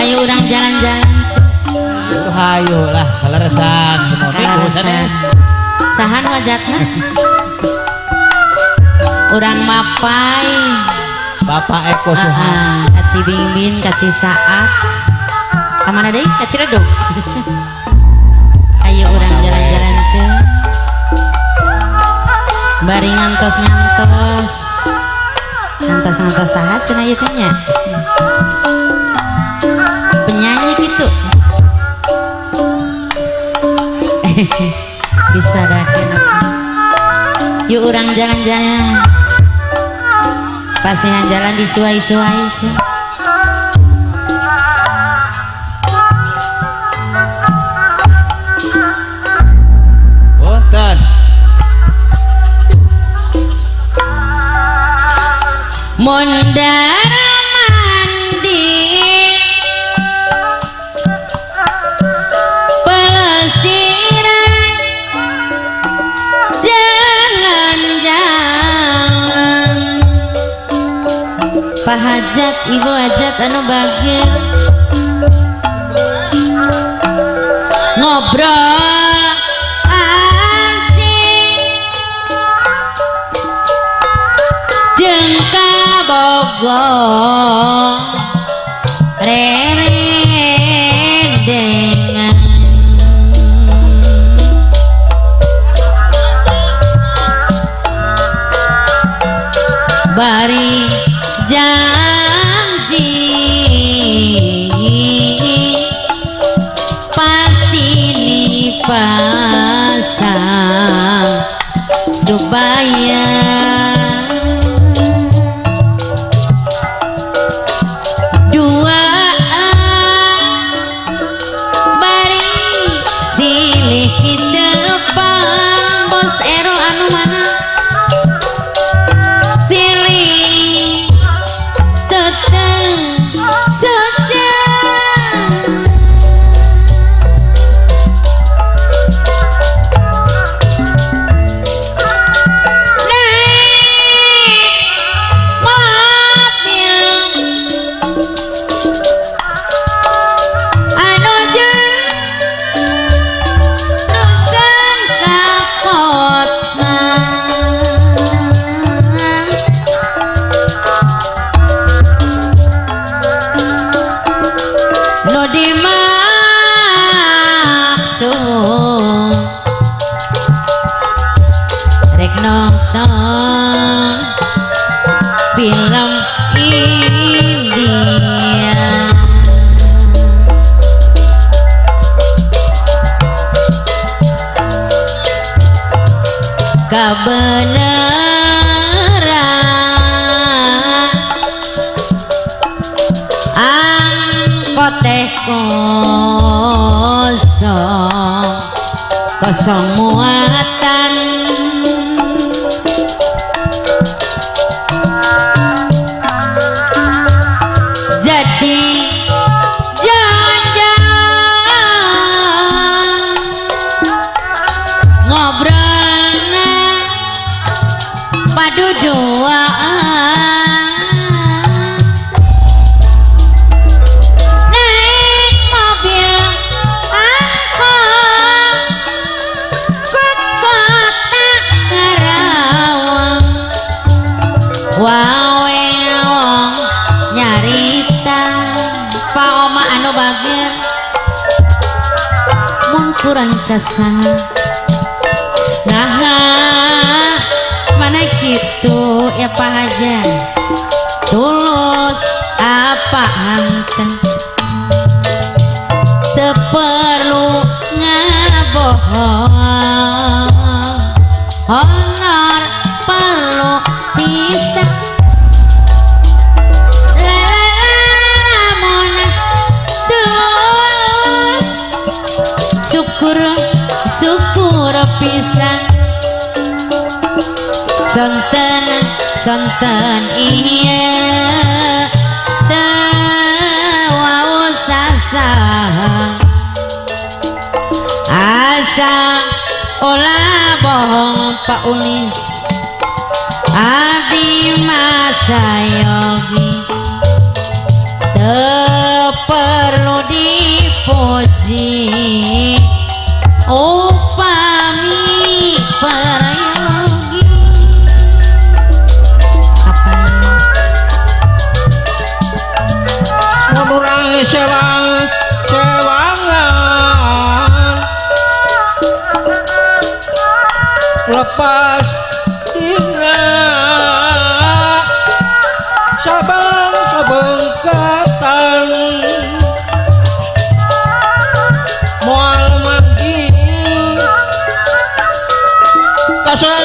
Hayo urang jalan-jalan. Hayo lah kaleresan. Sahan wajatna. Urang mapai. Bapak Eko Suhan. Kaci Bingbin, kaci Saat. Kamana deui? Kaci Redog. Hayo urang jalan-jalan ceuh. Bari ngantos-ngantos. Ngantos-ngantos saha cenah ieu teh nya? Penyanyi gitu bisa dah enak. Yuk orang jalan-jalan pasihan jalan disuai-suai punten mondar mandi hajat ibu hajat anu bagir ngobrol asik jeung kabogor rerendengan bari janji pasini pasang supaya dua bari silih Jepang bos Ero anu mana film India kebenaran angkot teh kosong kosong muatan kurang kesah nah mana gitu ya Pak Haja tulus apa hanten teperlu ngabohong honor perlu pisah syukur pisang sonten sonten iya teu wau sasah saja olah bohong Pak Unis abdi masa yogi perlu dipuji upami para yogi apa mengurangi sewang-sewangan lepas ingat sabang-sabang katan mual manggi kasenangan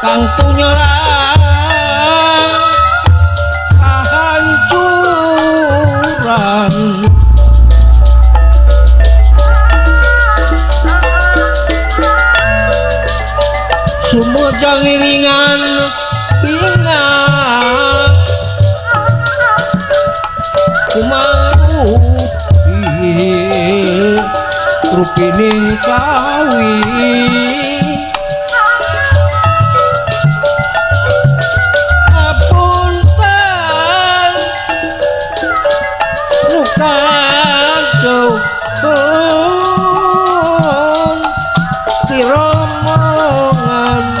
kang tunyora kahancuran sumujang iringan pingat kumaruti rupining kawi apunten lukan sobong tiromongan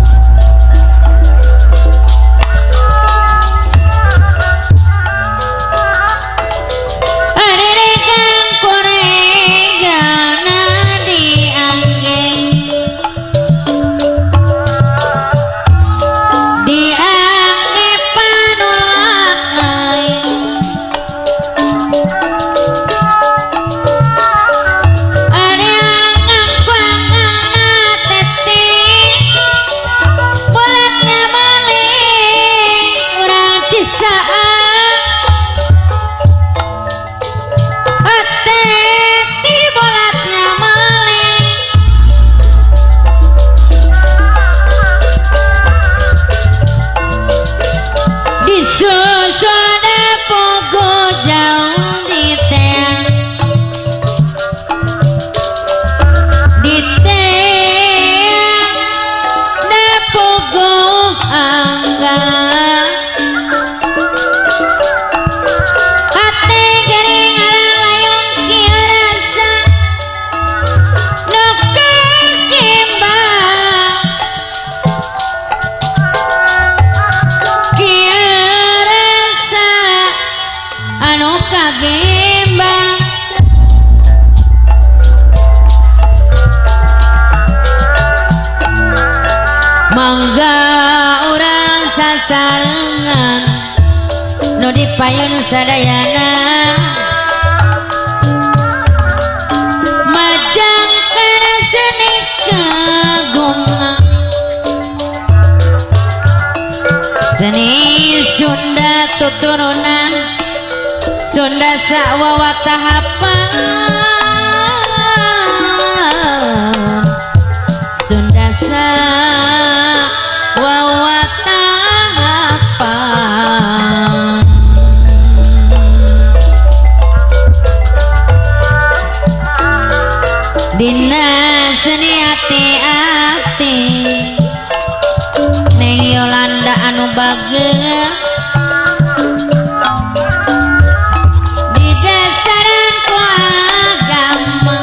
sarangan nu dipayun sadayana majang kana seni kagungan seni Sunda tuturunan Sunda sakwawa tahapan Sunda sakwawa dina seni hati-hati neng Yolanda anu bagel di dasaran ku agama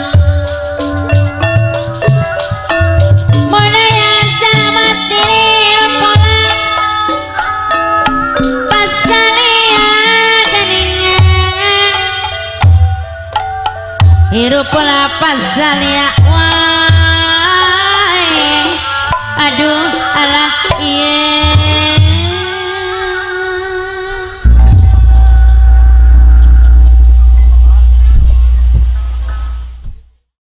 monaya selamat diri pola pasalia daninya hirup pola pasalia wae aduh alah iye